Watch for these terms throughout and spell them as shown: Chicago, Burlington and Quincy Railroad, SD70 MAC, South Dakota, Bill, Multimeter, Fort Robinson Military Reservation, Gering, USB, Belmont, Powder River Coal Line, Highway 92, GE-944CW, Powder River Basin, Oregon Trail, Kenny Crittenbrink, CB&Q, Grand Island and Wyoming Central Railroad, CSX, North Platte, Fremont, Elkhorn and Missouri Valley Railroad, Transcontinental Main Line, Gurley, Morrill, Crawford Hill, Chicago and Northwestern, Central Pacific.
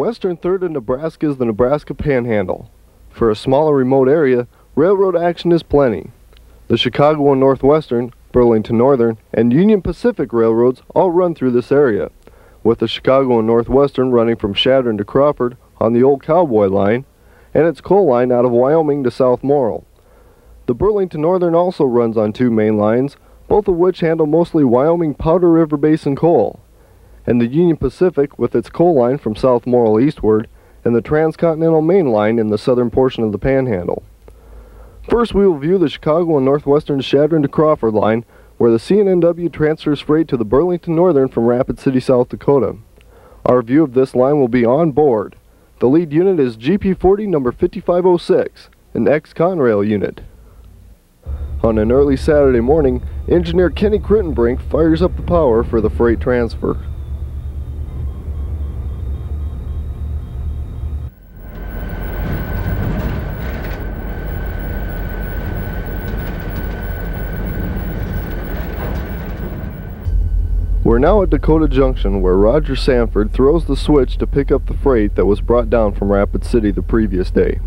western third of Nebraska is the Nebraska Panhandle. For a smaller remote area, railroad action is plenty. The Chicago and Northwestern, Burlington Northern, and Union Pacific railroads all run through this area, with the Chicago and Northwestern running from Chadron to Crawford on the old Cowboy line, and its coal line out of Wyoming to South Morrill. The Burlington Northern also runs on two main lines, both of which handle mostly Wyoming Powder River Basin coal, and the Union Pacific with its coal line from South Morrill eastward, and the Transcontinental Main Line in the southern portion of the Panhandle. First, we will view the Chicago and Northwestern Chadron to Crawford line, where the CNNW transfers freight to the Burlington Northern from Rapid City, South Dakota. Our view of this line will be on board. The lead unit is GP40 number 5506, an ex-Conrail unit. On an early Saturday morning, engineer Kenny Crittenbrink fires up the power for the freight transfer. We're now at Dakota Junction, where Roger Sanford throws the switch to pick up the freight that was brought down from Rapid City the previous day.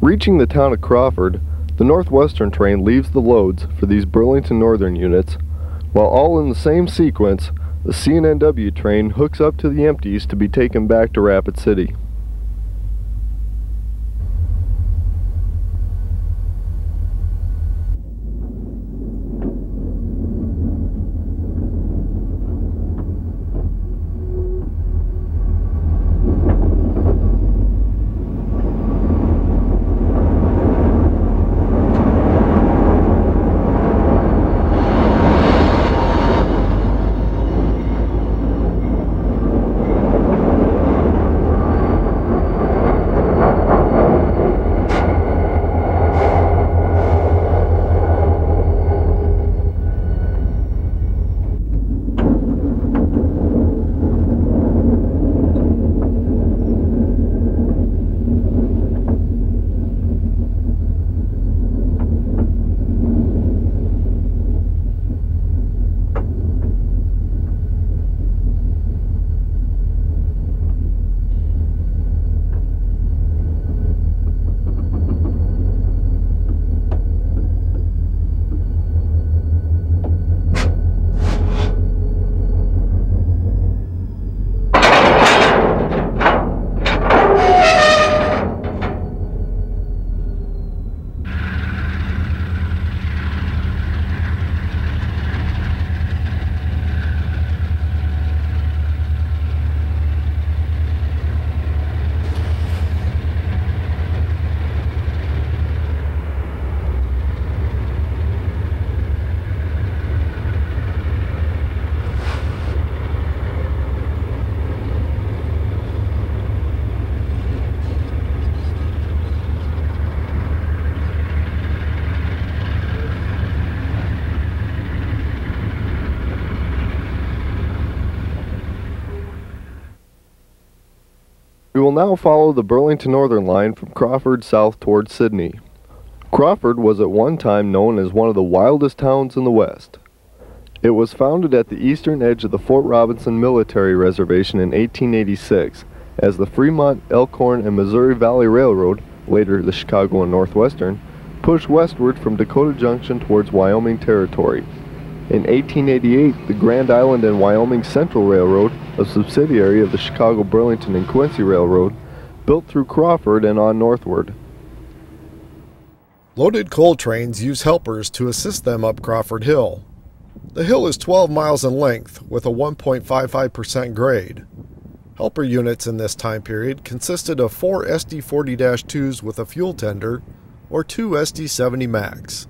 Reaching the town of Crawford, the Northwestern train leaves the loads for these Burlington Northern units, while all in the same sequence, the CNNW train hooks up to the empties to be taken back to Rapid City. We will now follow the Burlington Northern line from Crawford south toward Sidney. Crawford was at one time known as one of the wildest towns in the West. It was founded at the eastern edge of the Fort Robinson Military Reservation in 1886 as the Fremont, Elkhorn, and Missouri Valley Railroad, later the Chicago and Northwestern, pushed westward from Dakota Junction towards Wyoming territory. In 1888, the Grand Island and Wyoming Central Railroad, a subsidiary of the Chicago, Burlington, and Quincy Railroad, built through Crawford and on northward. Loaded coal trains use helpers to assist them up Crawford Hill. The hill is 12 miles in length with a 1.55% grade. Helper units in this time period consisted of 4 SD40-2s with a fuel tender or 2 SD70 MACs.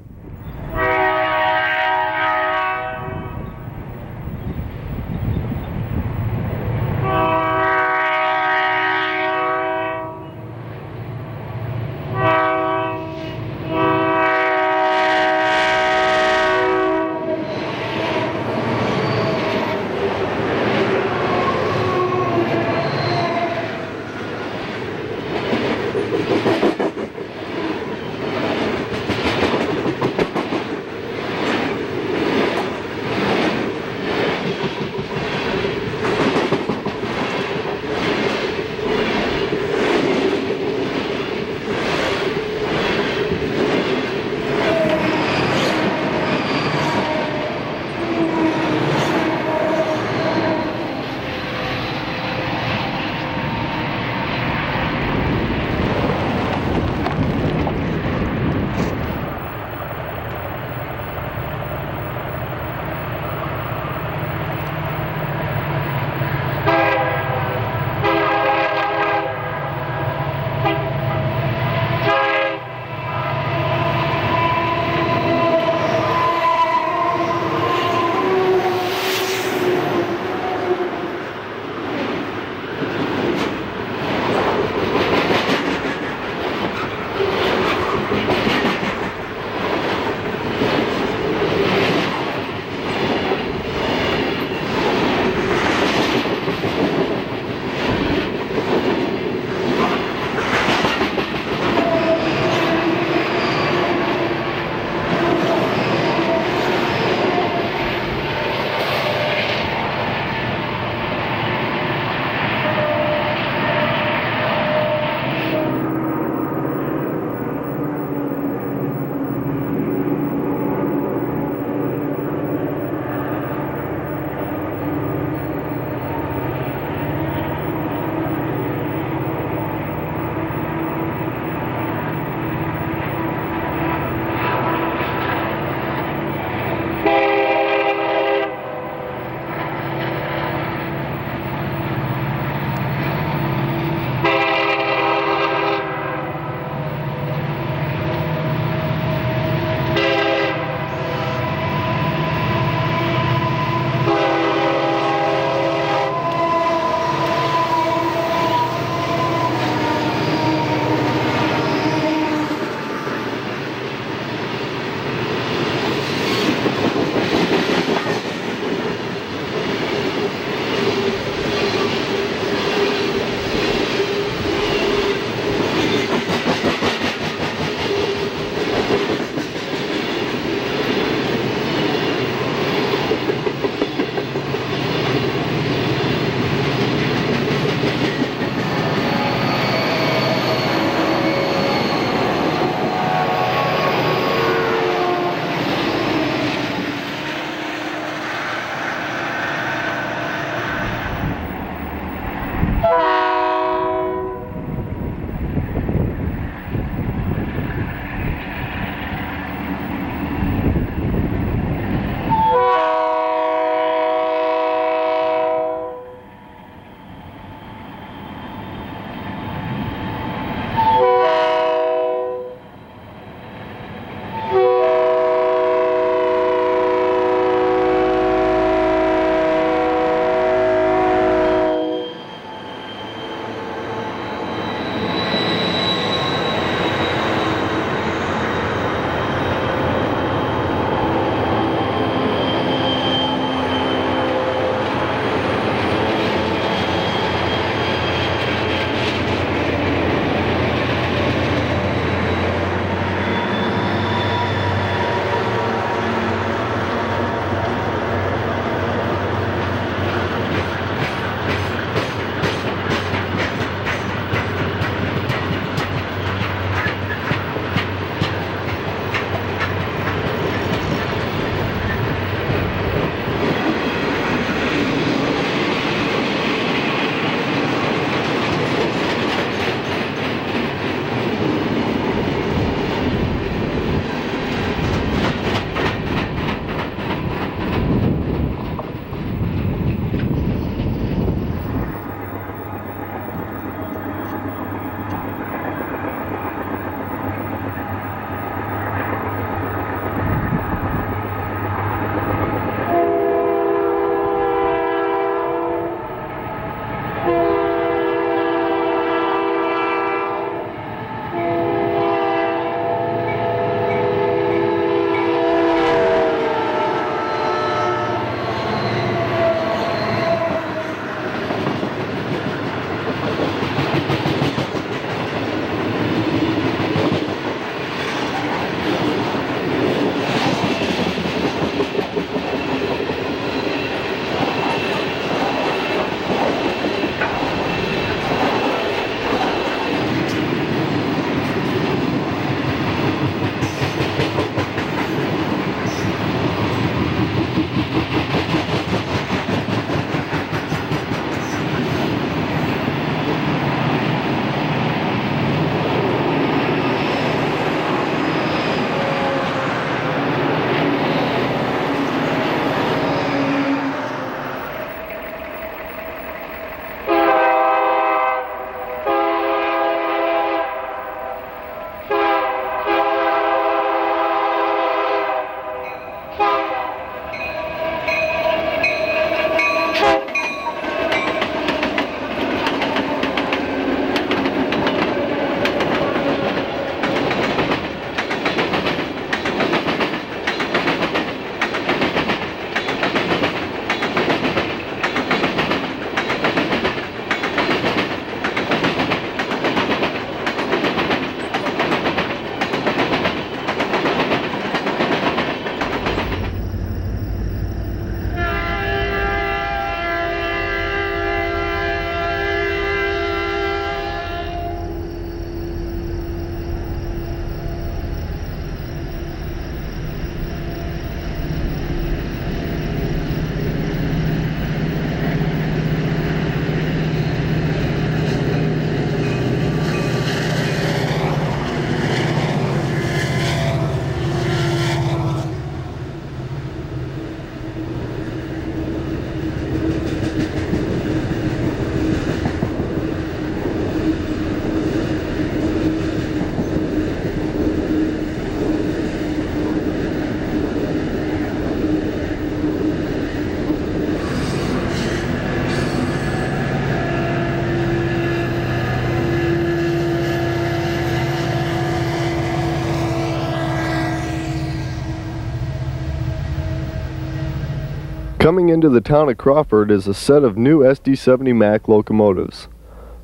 Coming into the town of Crawford is a set of new SD70 MAC locomotives.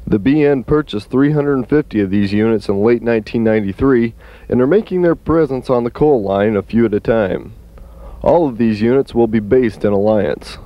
The BN purchased 350 of these units in late 1993 and are making their presence on the coal line a few at a time. All of these units will be based in Alliance.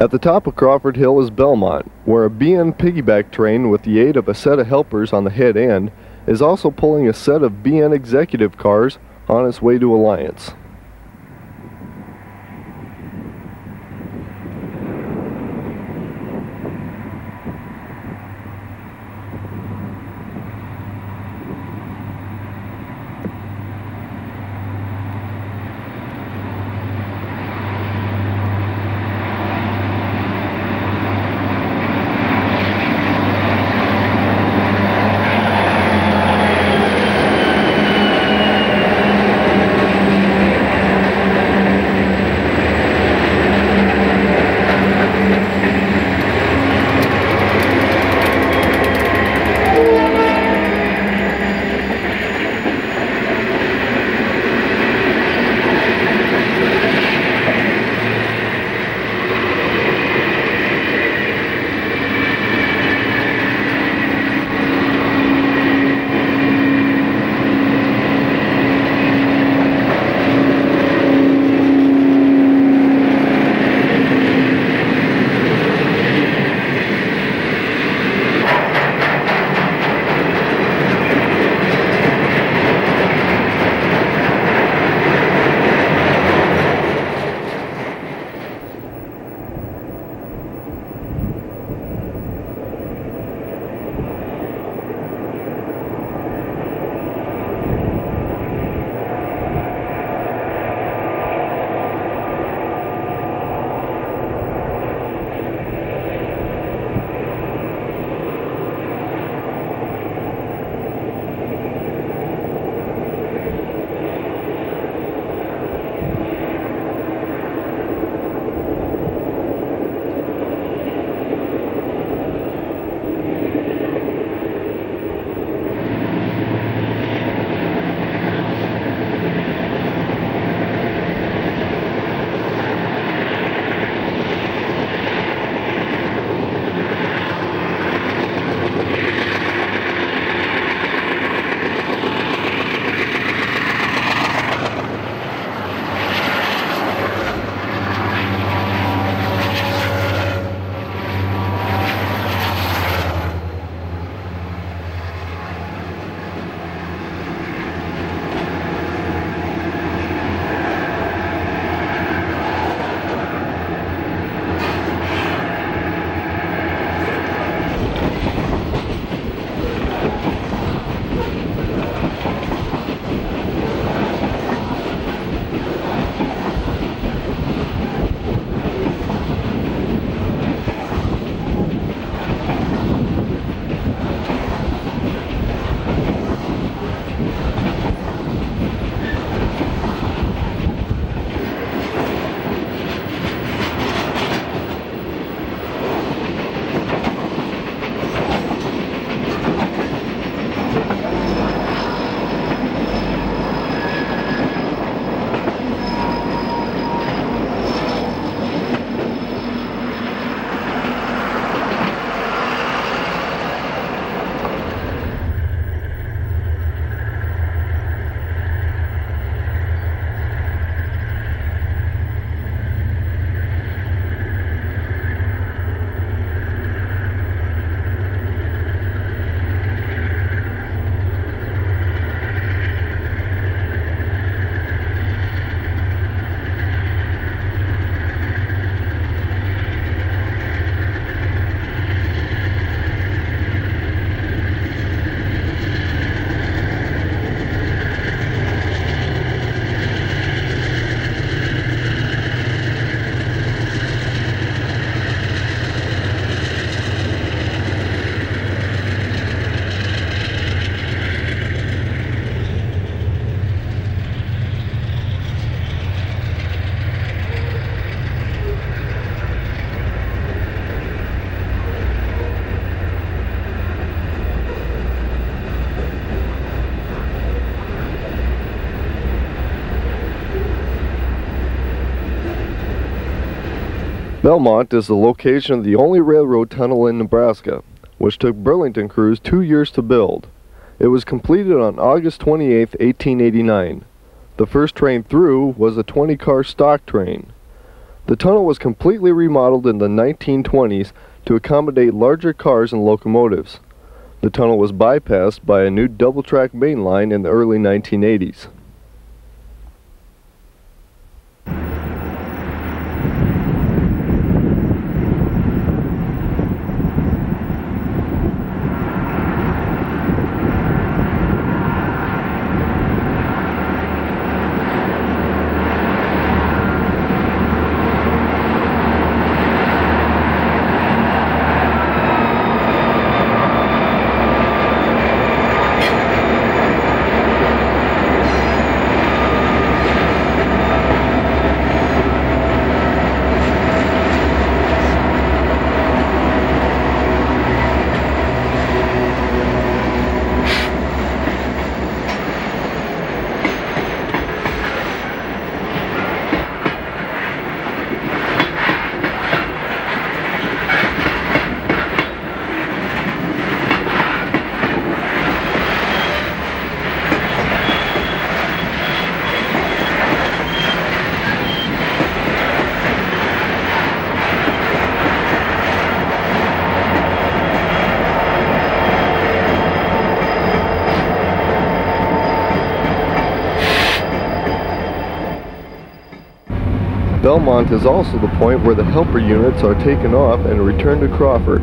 At the top of Crawford Hill is Belmont, where a BN piggyback train with the aid of a set of helpers on the head end is also pulling a set of BN executive cars on its way to Alliance. Belmont is the location of the only railroad tunnel in Nebraska, which took Burlington crews 2 years to build. It was completed on August 28, 1889. The first train through was a 20-car stock train. The tunnel was completely remodeled in the 1920s to accommodate larger cars and locomotives. The tunnel was bypassed by a new double-track main line in the early 1980s. Belmont is also the point where the helper units are taken off and returned to Crawford.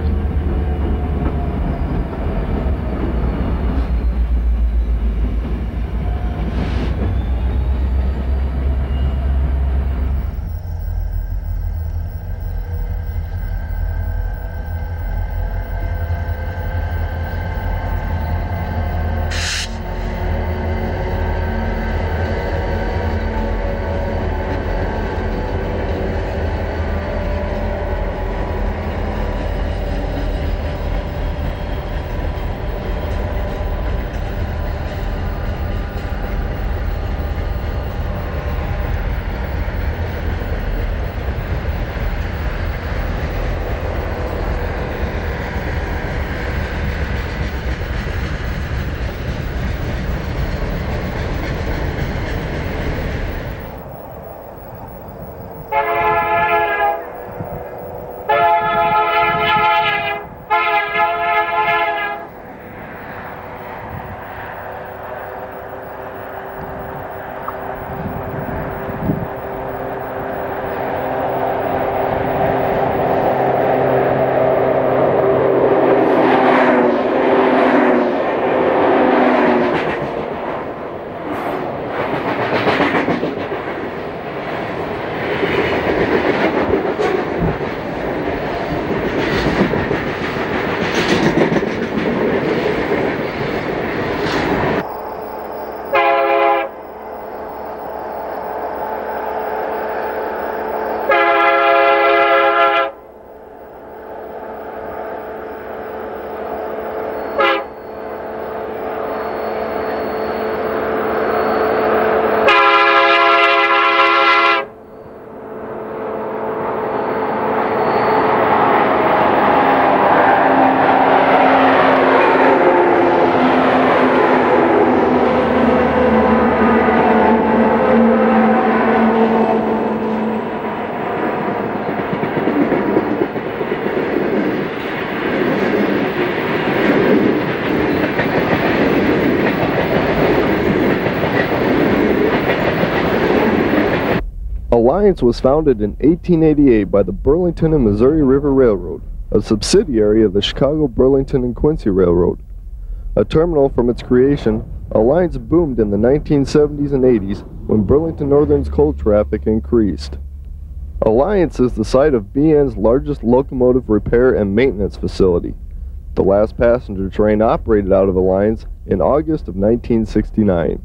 Alliance was founded in 1888 by the Burlington and Missouri River Railroad, a subsidiary of the Chicago, Burlington and Quincy Railroad. A terminal from its creation, Alliance boomed in the 1970s and 80s when Burlington Northern's coal traffic increased. Alliance is the site of BN's largest locomotive repair and maintenance facility. The last passenger train operated out of Alliance in August of 1969.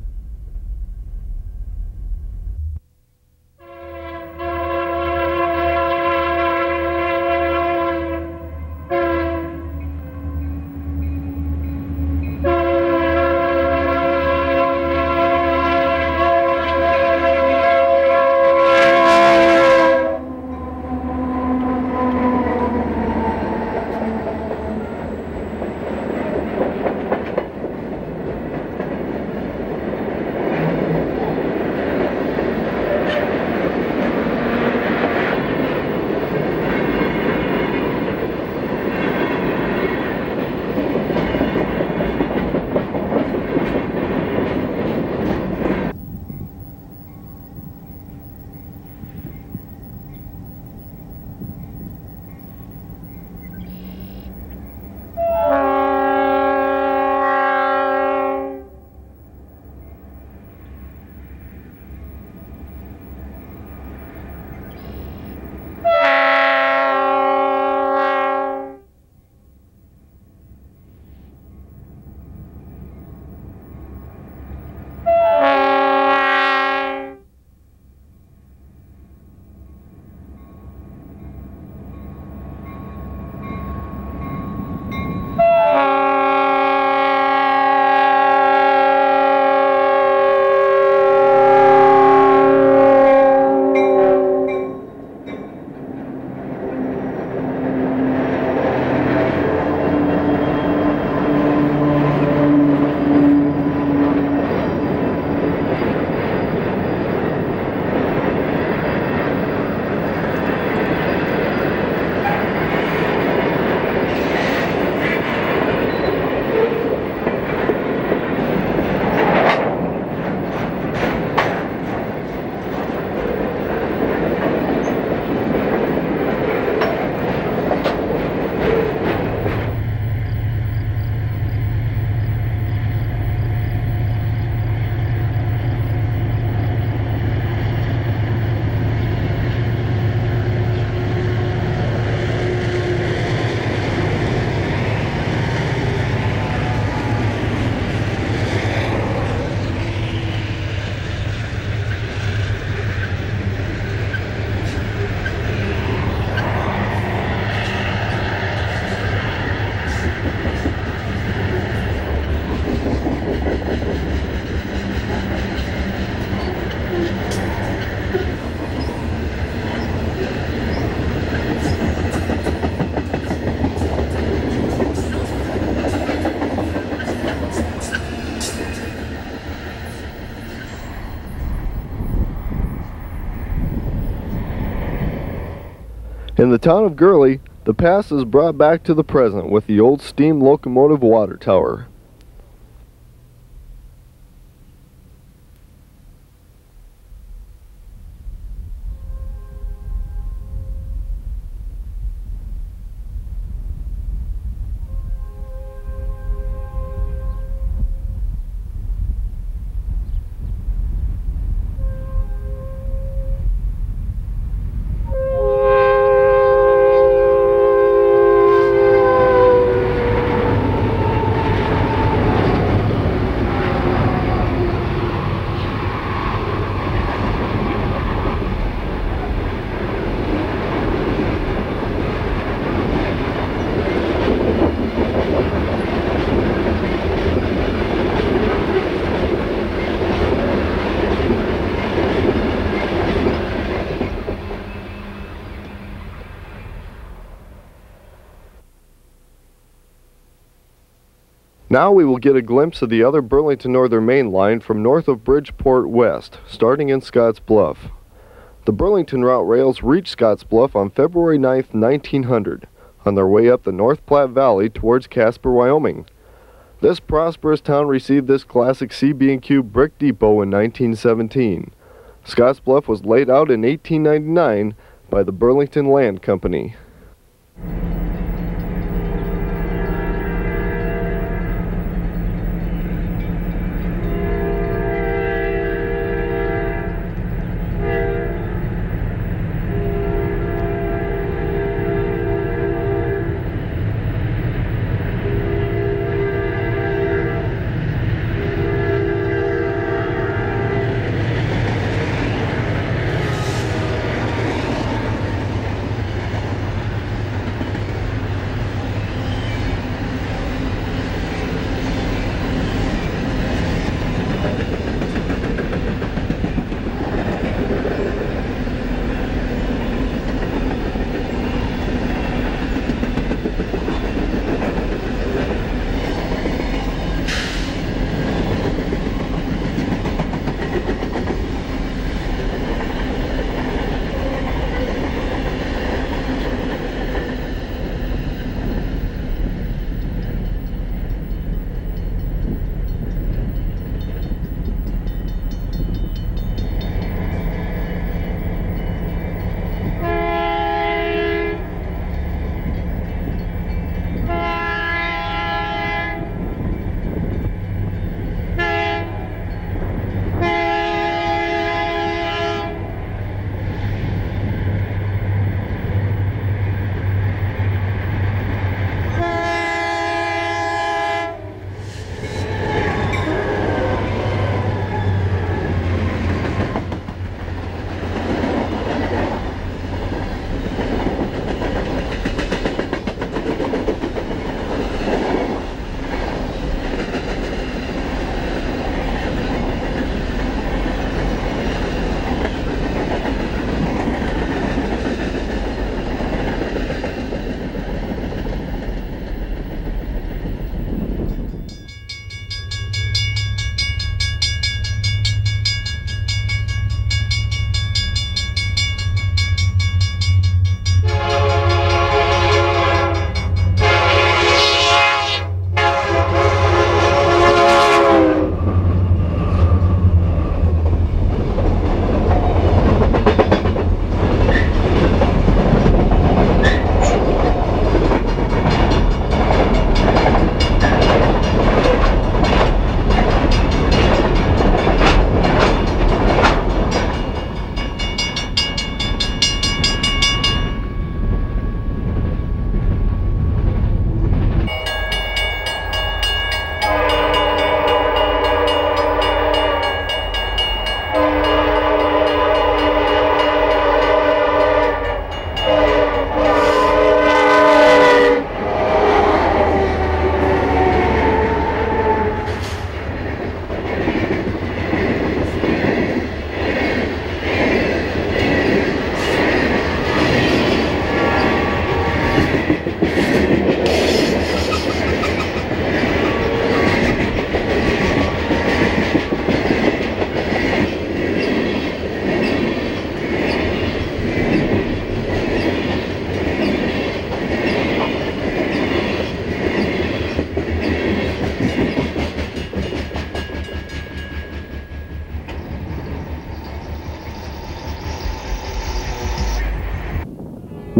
In the town of Gurley, the past is brought back to the present with the old steam locomotive water tower. Now we will get a glimpse of the other Burlington Northern Main Line from north of Bridgeport west, starting in Scotts Bluff. The Burlington route rails reached Scotts Bluff on February 9, 1900, on their way up the North Platte Valley towards Casper, Wyoming. This prosperous town received this classic CB&Q brick depot in 1917. Scotts Bluff was laid out in 1899 by the Burlington Land Company.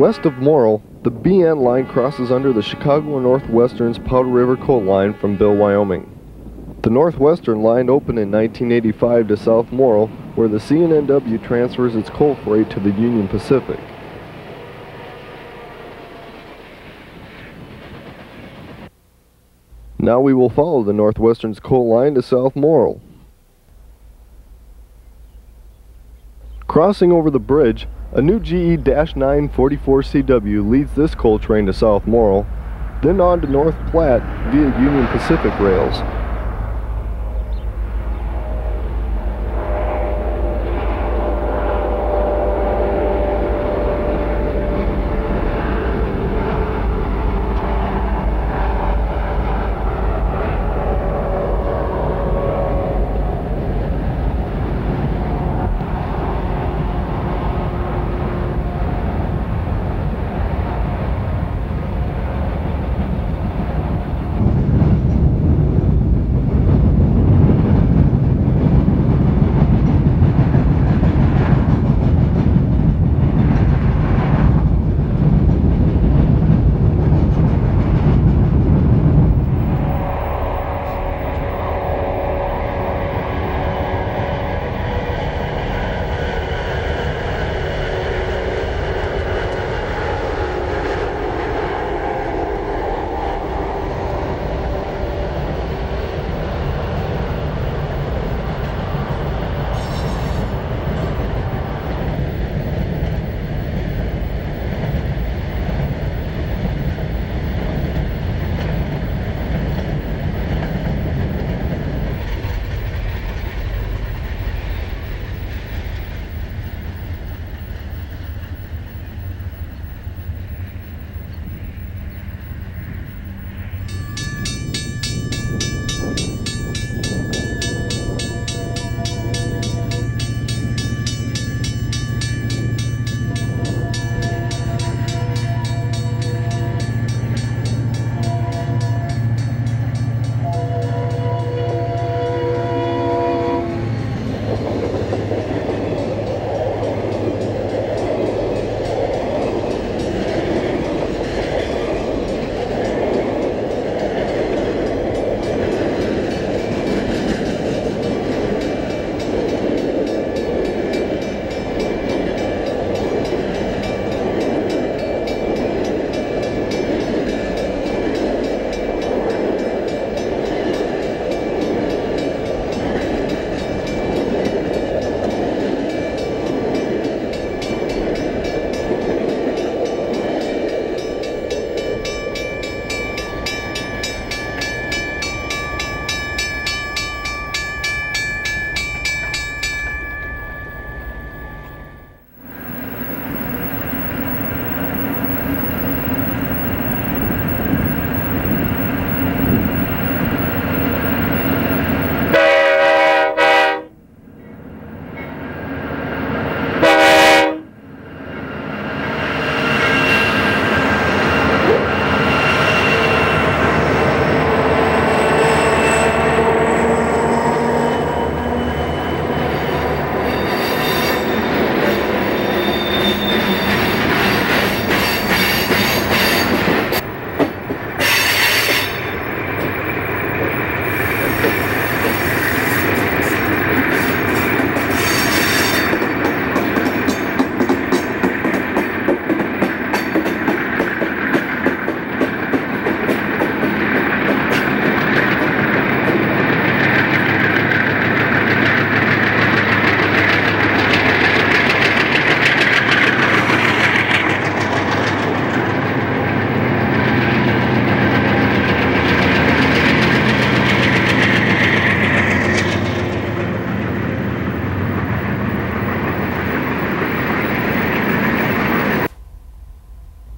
West of Morrill, the BN line crosses under the Chicago and Northwestern's Powder River coal line from Bill, Wyoming. The Northwestern line opened in 1985 to South Morrill, where the CNW transfers its coal freight to the Union Pacific. Now we will follow the Northwestern's coal line to South Morrill. Crossing over the bridge, a new GE-944CW leads this coal train to South Morrill, then on to North Platte via Union Pacific rails.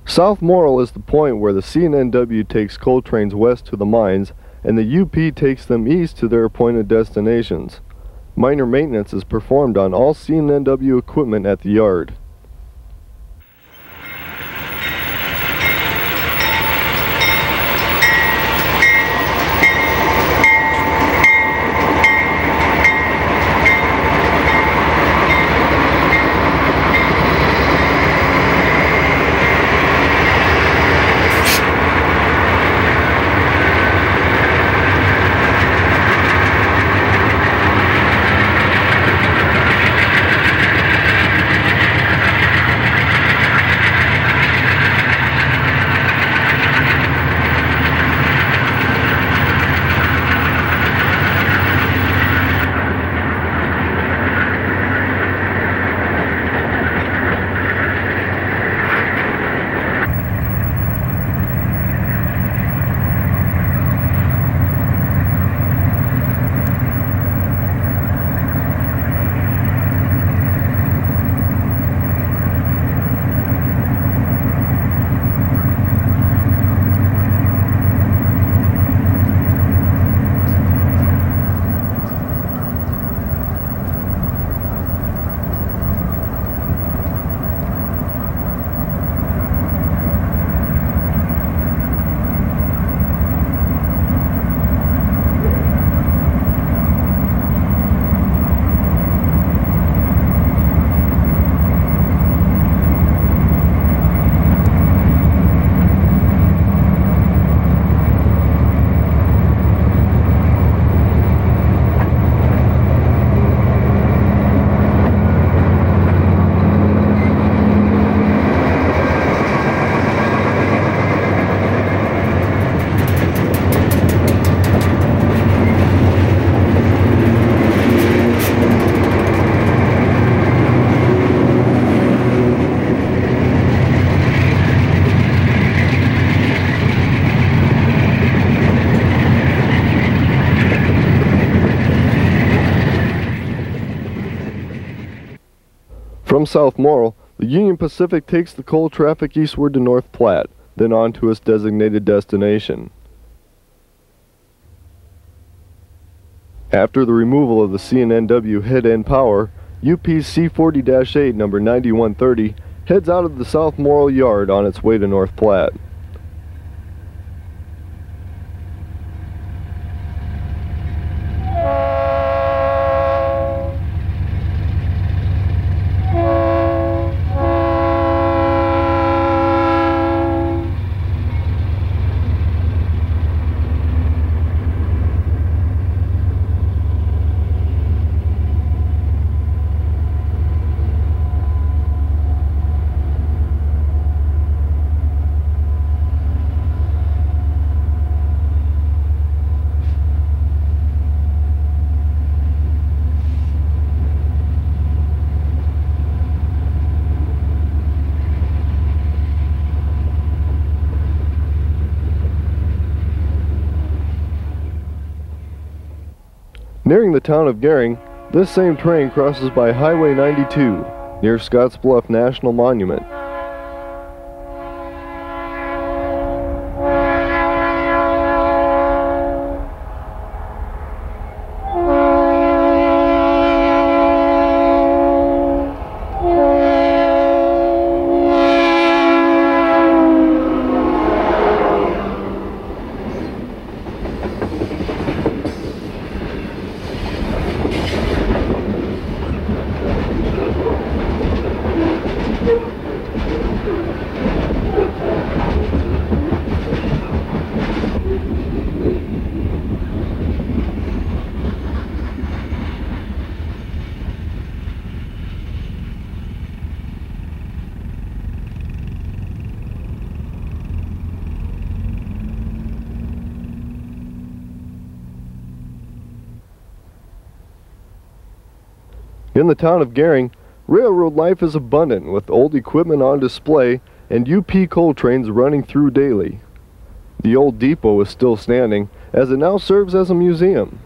South Morrill is the point where the CNW takes coal trains west to the mines and the UP takes them east to their appointed destinations. Minor maintenance is performed on all CNW equipment at the yard. From South Morrill, the Union Pacific takes the coal traffic eastward to North Platte, then on to its designated destination. After the removal of the CNNW head-end power, UP's C40-8 number 9130 heads out of the South Morrill yard on its way to North Platte. Nearing the town of Gering, this same train crosses by Highway 92 near Scotts Bluff National Monument. In the town of Gering, railroad life is abundant with old equipment on display and UP coal trains running through daily. The old depot is still standing as it now serves as a museum.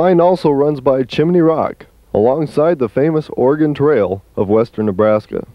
line also runs by Chimney Rock, alongside the famous Oregon Trail of western Nebraska.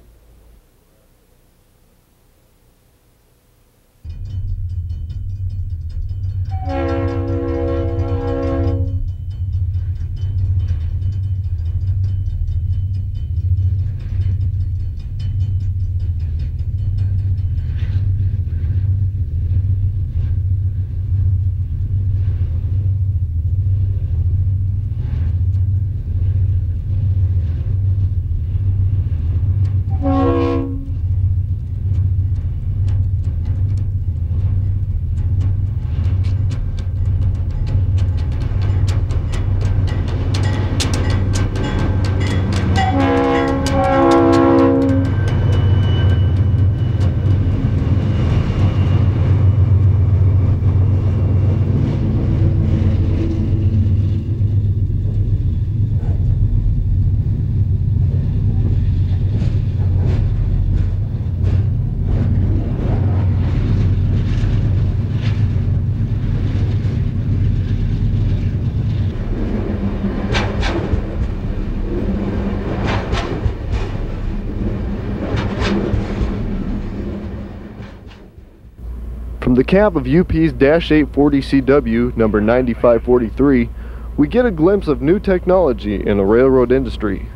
From the cab of UP's -840CW number 9543, we get a glimpse of new technology in the railroad industry.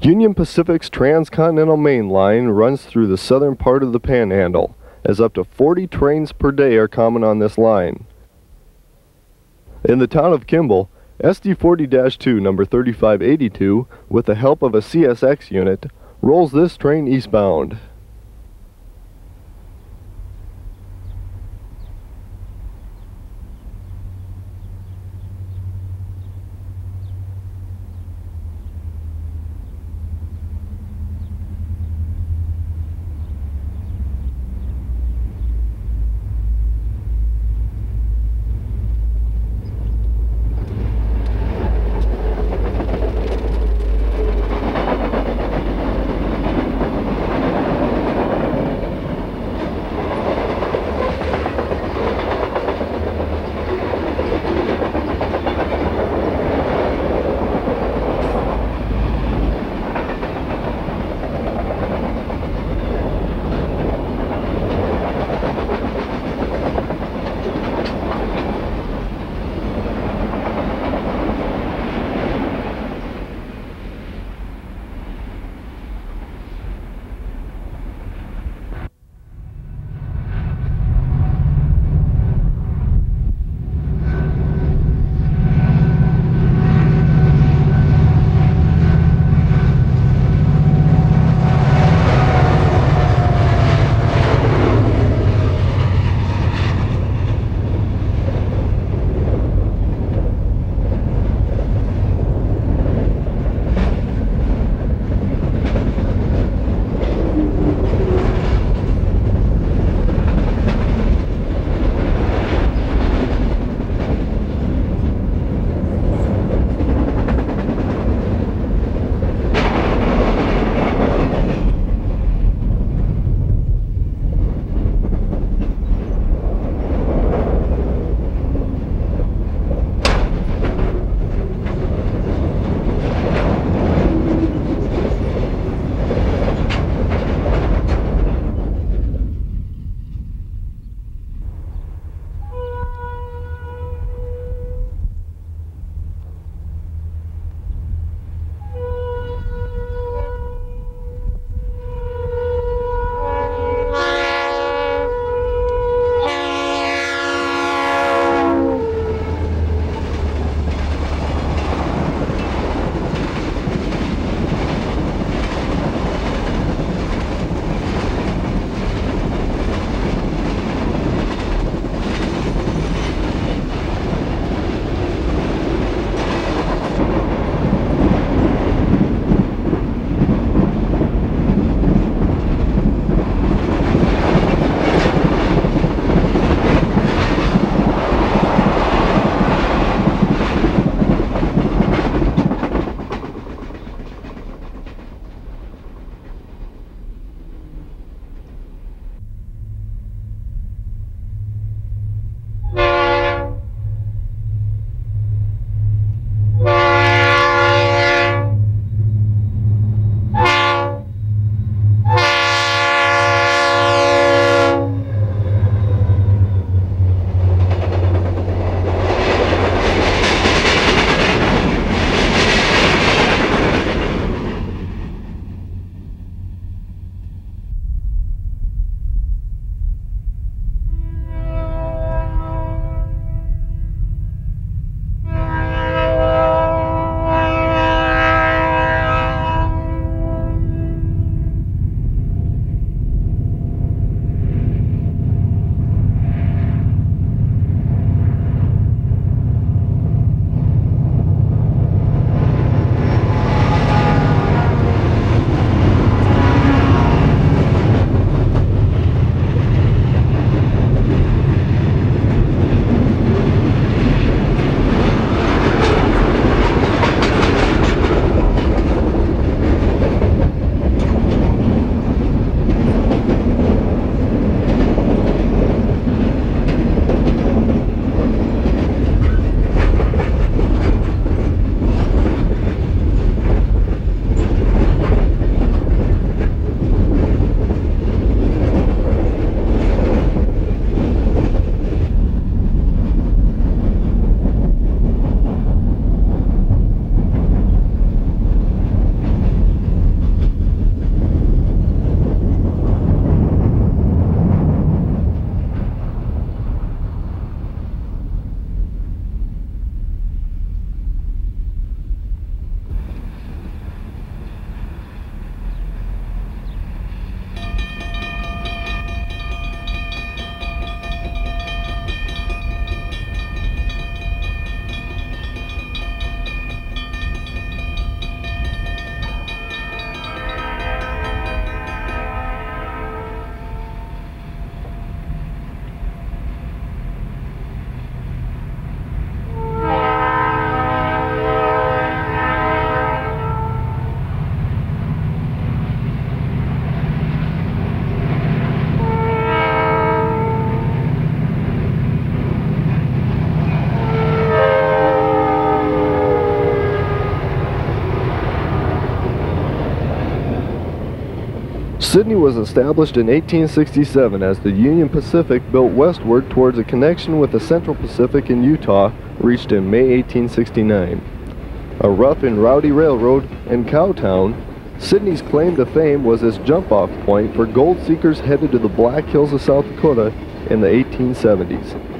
Union Pacific's Transcontinental Main Line runs through the southern part of the Panhandle, as up to 40 trains per day are common on this line. In the town of Kimball, SD40-2 number 3582, with the help of a CSX unit, rolls this train eastbound. Sidney was established in 1867 as the Union Pacific built westward towards a connection with the Central Pacific in Utah, reached in May 1869. A rough and rowdy railroad and cowtown, Sidney's claim to fame was its jump-off point for gold seekers headed to the Black Hills of South Dakota in the 1870s.